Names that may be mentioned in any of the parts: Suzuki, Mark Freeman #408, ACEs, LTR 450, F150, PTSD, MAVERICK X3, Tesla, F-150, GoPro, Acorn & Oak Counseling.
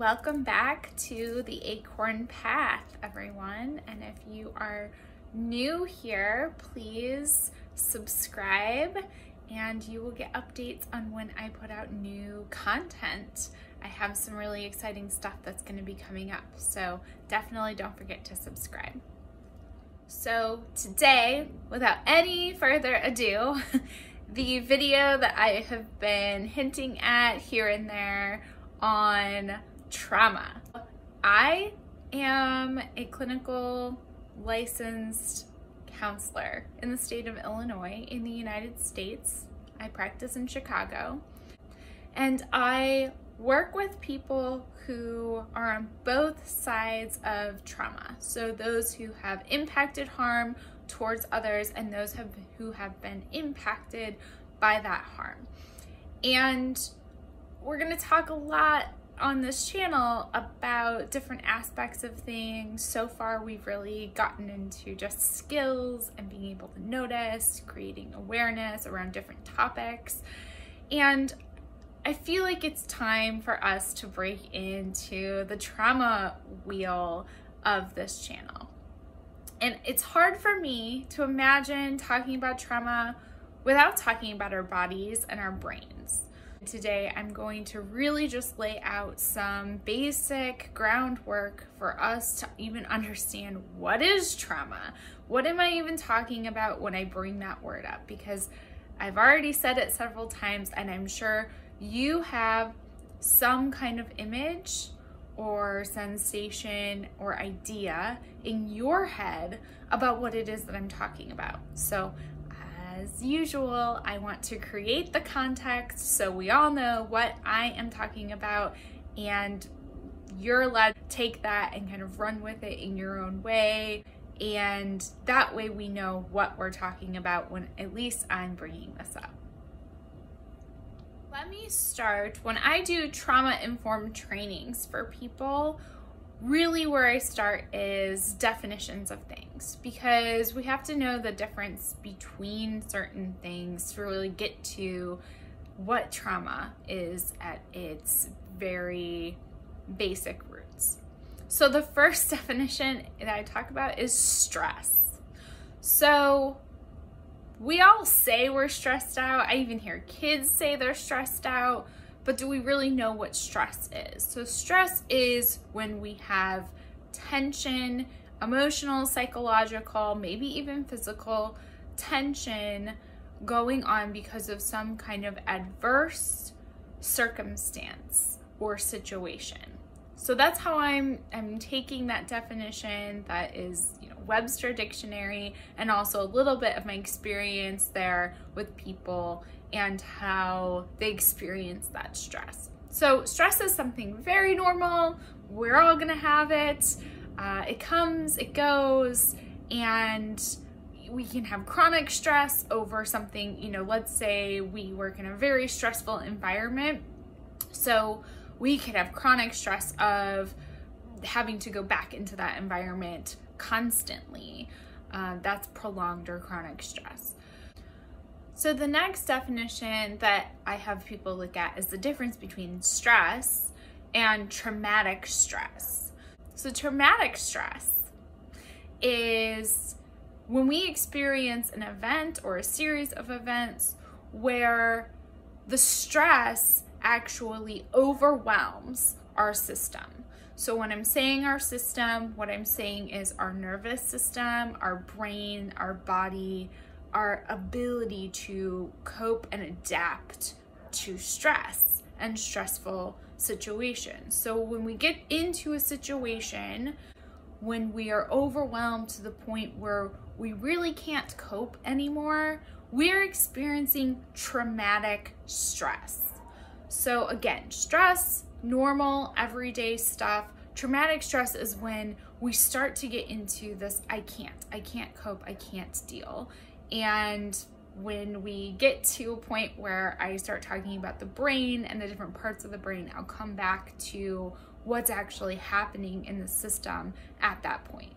Welcome back to the Acorn Path, everyone. And if you are new here, please subscribe and you will get updates on when I put out new content. I have some really exciting stuff that's going to be coming up, so definitely don't forget to subscribe. So today, without any further ado, the video that I have been hinting at here and there on trauma. I am a clinical licensed counselor in the state of Illinois in the United States. I practice in Chicago, and I work with people who are on both sides of trauma. So those who have impacted harm towards others and those who have been impacted by that harm. And we're going to talk a lot on this channel about different aspects of things. So far, we've really gotten into just skills and being able to notice, creating awareness around different topics. And I feel like it's time for us to break into the trauma wheel of this channel. And it's hard for me to imagine talking about trauma without talking about our bodies and our brains. Today, I'm going to really just lay out some basic groundwork for us to even understand what is trauma. What am I even talking about when I bring that word up? Because I've already said it several times, and I'm sure you have some kind of image or sensation or idea in your head about what it is that I'm talking about. So, as usual, I want to create the context so we all know what I am talking about, and you're allowed to take that and kind of run with it in your own way, and that way we know what we're talking about when at least I'm bringing this up. Let me start, when I do trauma-informed trainings for people, really where I start is definitions of things, because we have to know the difference between certain things to really get to what trauma is at its very basic roots. So the first definition that I talk about is stress. So we all say we're stressed out. I even hear kids say they're stressed out. But do we really know what stress is? So stress is when we have tension, emotional, psychological, maybe even physical tension going on because of some kind of adverse circumstance or situation. So that's how I'm taking that definition that is, you know, Webster Dictionary, and also a little bit of my experience there with people and how they experience that stress. So stress is something very normal. We're all gonna have it. It comes, it goes, and we can have chronic stress over something, you know, let's say we work in a very stressful environment. So we could have chronic stress of having to go back into that environment constantly. That's prolonged or chronic stress. So the next definition that I have people look at is the difference between stress and traumatic stress. So traumatic stress is when we experience an event or a series of events where the stress actually overwhelms our system. So when I'm saying our system, what I'm saying is our nervous system, our brain, our body, our ability to cope and adapt to stress and stressful situations. So when we get into a situation, when we are overwhelmed to the point where we really can't cope anymore, we're experiencing traumatic stress. So again, stress, normal, everyday stuff. Traumatic stress is when we start to get into this, I can't cope, I can't deal. And when we get to a point where I start talking about the brain and the different parts of the brain, I'll come back to what's actually happening in the system at that point.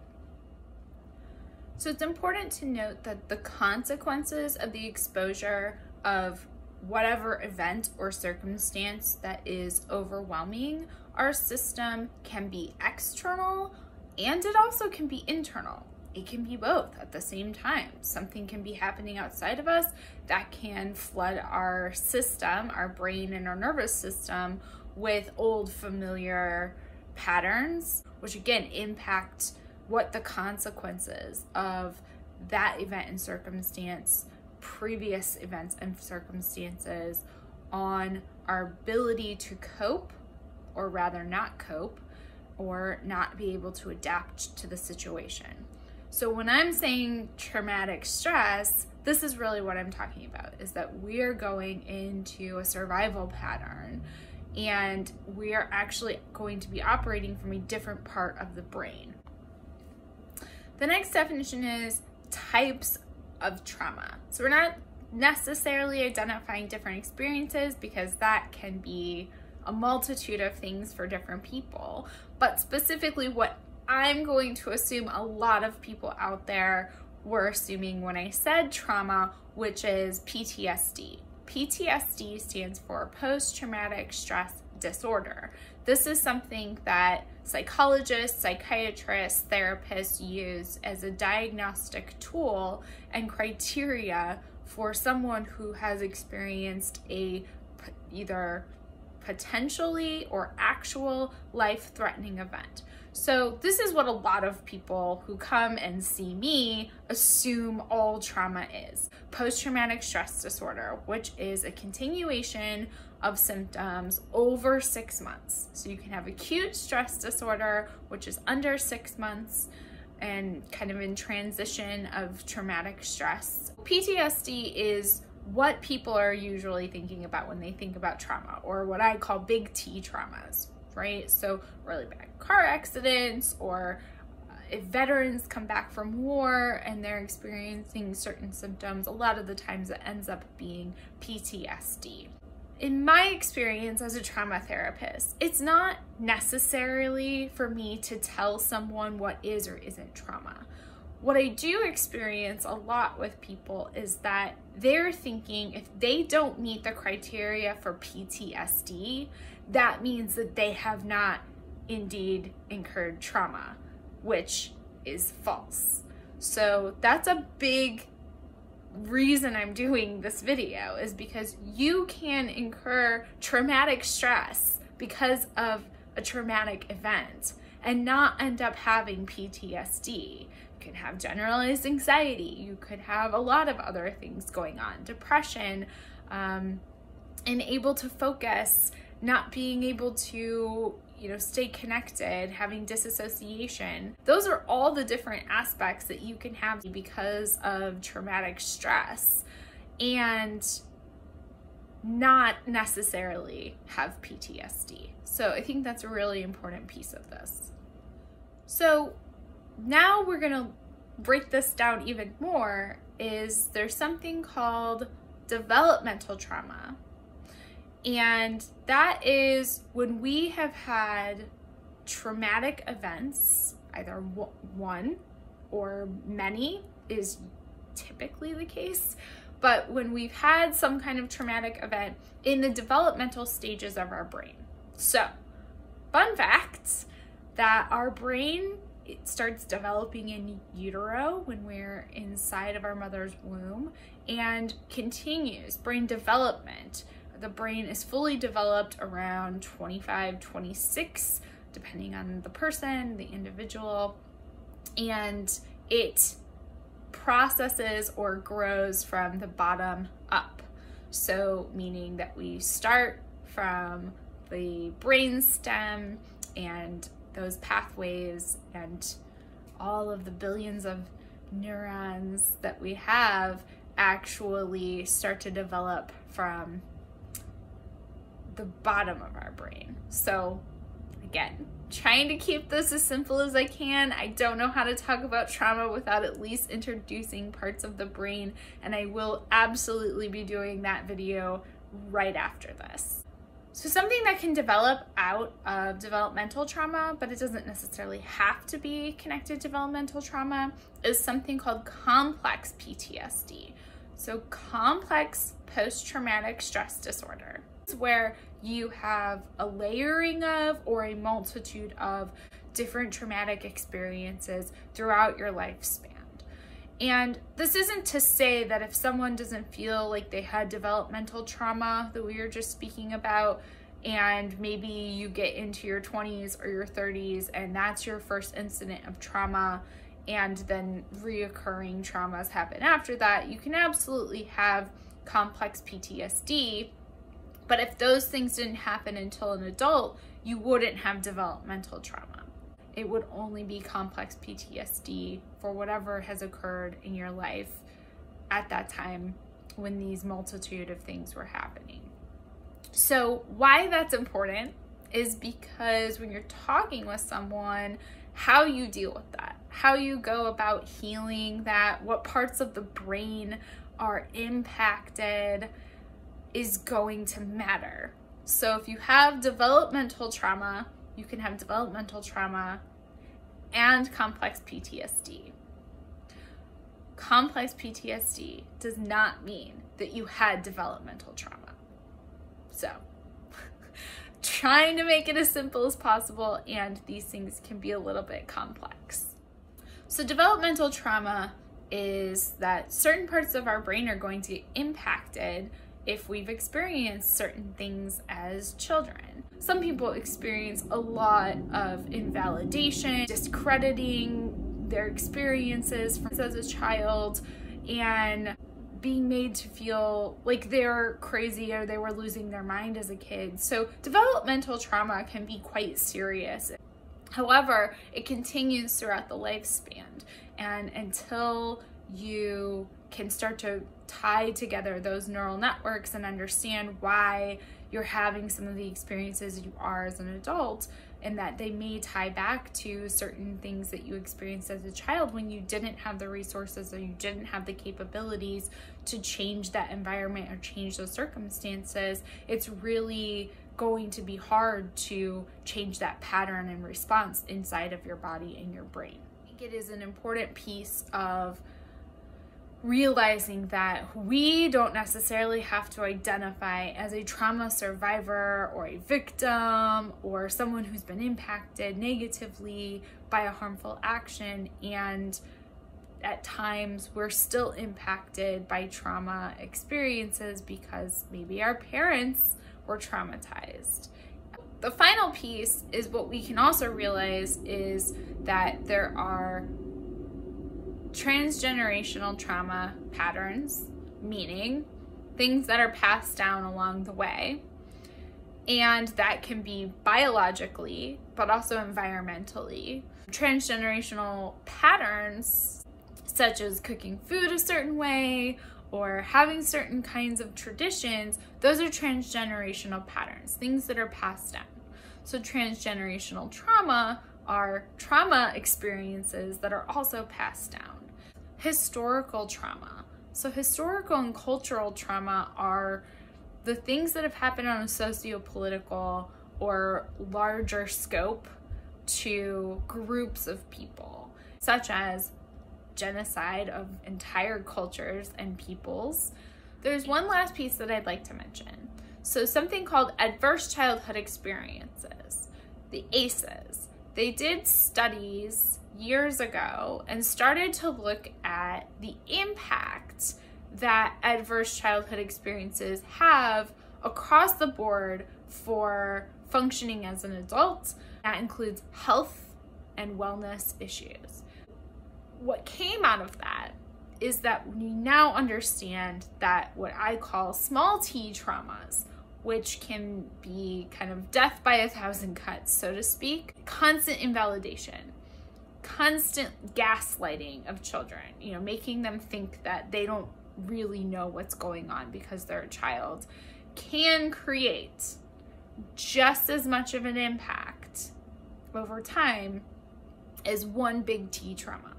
So it's important to note that the consequences of the exposure of whatever event or circumstance that is overwhelming our system can be external and it also can be internal. It can be both at the same time. Something can be happening outside of us that can flood our system, our brain and our nervous system with old familiar patterns, which again impact what the consequences of that event and circumstance, previous events and circumstances on our ability to cope, or rather not cope, or not be able to adapt to the situation. So when I'm saying traumatic stress, this is really what I'm talking about, is that we're going into a survival pattern and we are actually going to be operating from a different part of the brain. The next definition is types of trauma. So we're not necessarily identifying different experiences because that can be a multitude of things for different people, but specifically what I'm going to assume a lot of people out there were assuming when I said trauma, which is PTSD. PTSD stands for post-traumatic stress disorder. This is something that psychologists, psychiatrists, therapists use as a diagnostic tool and criteria for someone who has experienced a either potentially or actual life-threatening event. So this is what a lot of people who come and see me assume all trauma is. Post-traumatic stress disorder, which is a continuation of symptoms over 6 months. So you can have acute stress disorder, which is under 6 months and kind of in transition of traumatic stress. PTSD is what people are usually thinking about when they think about trauma, or what I call big T traumas. Right? So really bad car accidents, or if veterans come back from war and they're experiencing certain symptoms, a lot of the times it ends up being PTSD. In my experience as a trauma therapist, it's not necessarily for me to tell someone what is or isn't trauma. What I do experience a lot with people is that they're thinking if they don't meet the criteria for PTSD, that means that they have not indeed incurred trauma, which is false. So that's a big reason I'm doing this video, is because you can incur traumatic stress because of a traumatic event and not end up having PTSD. You can have generalized anxiety, you could have a lot of other things going on, depression, unable to focus, not being able to, stay connected, having disassociation. Those are all the different aspects that you can have because of traumatic stress and not necessarily have PTSD. So I think that's a really important piece of this. So now we're gonna break this down even more. Is there's something called developmental trauma, and that is when we have had traumatic events, either one or many is typically the case, but when we've had some kind of traumatic event in the developmental stages of our brain. So fun fact that our brain, it starts developing in utero when we're inside of our mother's womb and continues. Brain development, the brain is fully developed around 25, 26, depending on the person, the individual, and it processes or grows from the bottom up. So meaning that we start from the brain stem and those pathways and all of the billions of neurons that we have actually start to develop from the bottom of our brain. So again, trying to keep this as simple as I can. I don't know how to talk about trauma without at least introducing parts of the brain, and I will absolutely be doing that video right after this. So something that can develop out of developmental trauma, but it doesn't necessarily have to be connected to developmental trauma, is something called complex PTSD. So complex post-traumatic stress disorder. It's where you have a layering of or a multitude of different traumatic experiences throughout your lifespan. And this isn't to say that if someone doesn't feel like they had developmental trauma that we were just speaking about, and maybe you get into your 20s or your 30s and that's your first incident of trauma, and then reoccurring traumas happen after that, you can absolutely have complex PTSD. But if those things didn't happen until an adult, you wouldn't have developmental trauma. It would only be complex PTSD for whatever has occurred in your life at that time when these multitude of things were happening. So why that's important is because when you're talking with someone, how you deal with that, how you go about healing that, what parts of the brain are impacted is going to matter. So if you have developmental trauma, you can have developmental trauma and complex PTSD. Complex PTSD does not mean that you had developmental trauma. So trying to make it as simple as possible, and these things can be a little bit complex. So developmental trauma is that certain parts of our brain are going to get impacted if we've experienced certain things as children. Some people experience a lot of invalidation, discrediting their experiences as a child, and being made to feel like they're crazy or they were losing their mind as a kid. So developmental trauma can be quite serious. However, it continues throughout the lifespan, and until you can start to tie together those neural networks and understand why you're having some of the experiences you are as an adult, and that they may tie back to certain things that you experienced as a child when you didn't have the resources or you didn't have the capabilities to change that environment or change those circumstances. It's really going to be hard to change that pattern and response inside of your body and your brain. I think it is an important piece of realizing that we don't necessarily have to identify as a trauma survivor or a victim or someone who's been impacted negatively by a harmful action. And at times we're still impacted by trauma experiences because maybe our parents were traumatized. The final piece is what we can also realize is that there are transgenerational trauma patterns, meaning things that are passed down along the way, and that can be biologically but also environmentally. Transgenerational patterns such as cooking food a certain way or having certain kinds of traditions, those are transgenerational patterns, things that are passed down. So transgenerational trauma are trauma experiences that are also passed down. Historical trauma. So historical and cultural trauma are the things that have happened on a socio-political or larger scope to groups of people, such as genocide of entire cultures and peoples. There's one last piece that I'd like to mention. So something called adverse childhood experiences, the ACEs. They did studies years ago and started to look at the impact that adverse childhood experiences have across the board for functioning as an adult. That includes health and wellness issues. What came out of that is that we now understand that what I call small T traumas, which can be kind of death by a thousand cuts, so to speak. Constant invalidation, constant gaslighting of children, you know, making them think that they don't really know what's going on because they're a child, can create just as much of an impact over time as one big T trauma.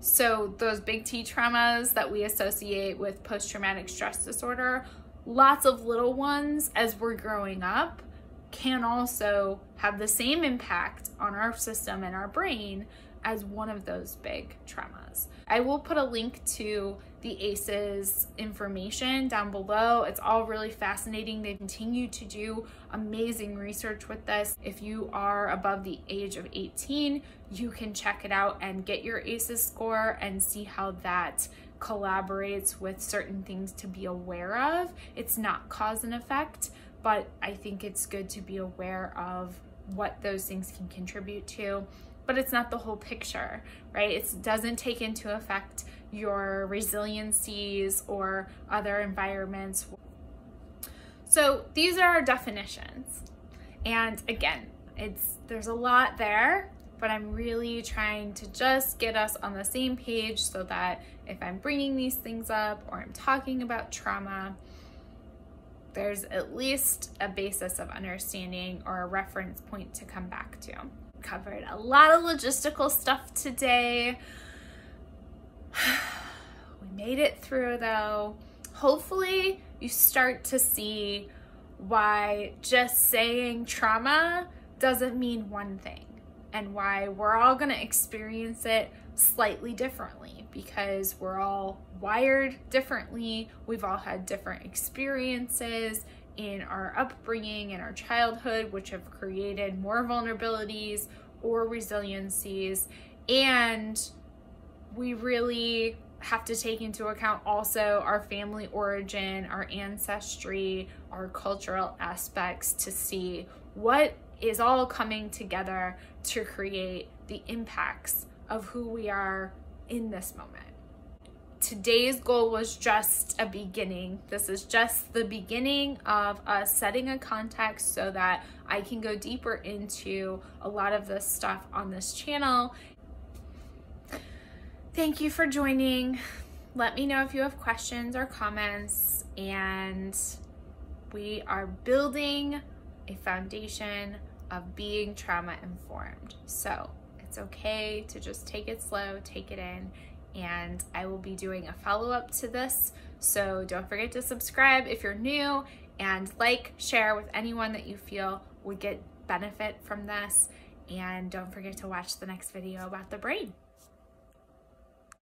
So those big T traumas that we associate with post-traumatic stress disorder, lots of little ones as we're growing up can also have the same impact on our system and our brain as one of those big traumas. I will put a link to the ACEs information down below. It's all really fascinating. They continue to do amazing research with this. If you are above the age of 18, you can check it out and get your ACEs score and see how that collaborates with certain things to be aware of. It's not cause and effect, but I think it's good to be aware of what those things can contribute to. But it's not the whole picture, right? It doesn't take into effect your resiliencies or other environments. So these are our definitions. And again, there's a lot there, but I'm really trying to just get us on the same page so that if I'm bringing these things up or I'm talking about trauma, there's at least a basis of understanding or a reference point to come back to. Covered a lot of logistical stuff today. We made it through though. Hopefully you start to see why just saying trauma doesn't mean one thing and why we're all going to experience it slightly differently because we're all wired differently. We've all had different experiences in our upbringing, in our childhood, which have created more vulnerabilities or resiliencies. And we really have to take into account also our family origin, our ancestry, our cultural aspects to see what is all coming together to create the impacts of who we are in this moment. Today's goal was just a beginning. This is just the beginning of us setting a context so that I can go deeper into a lot of this stuff on this channel. Thank you for joining. Let me know if you have questions or comments, and we are building a foundation of being trauma informed. So it's okay to just take it slow, take it in, and I will be doing a follow-up to this, so don't forget to subscribe if you're new, and like, share with anyone that you feel would get benefit from this, and don't forget to watch the next video about the brain.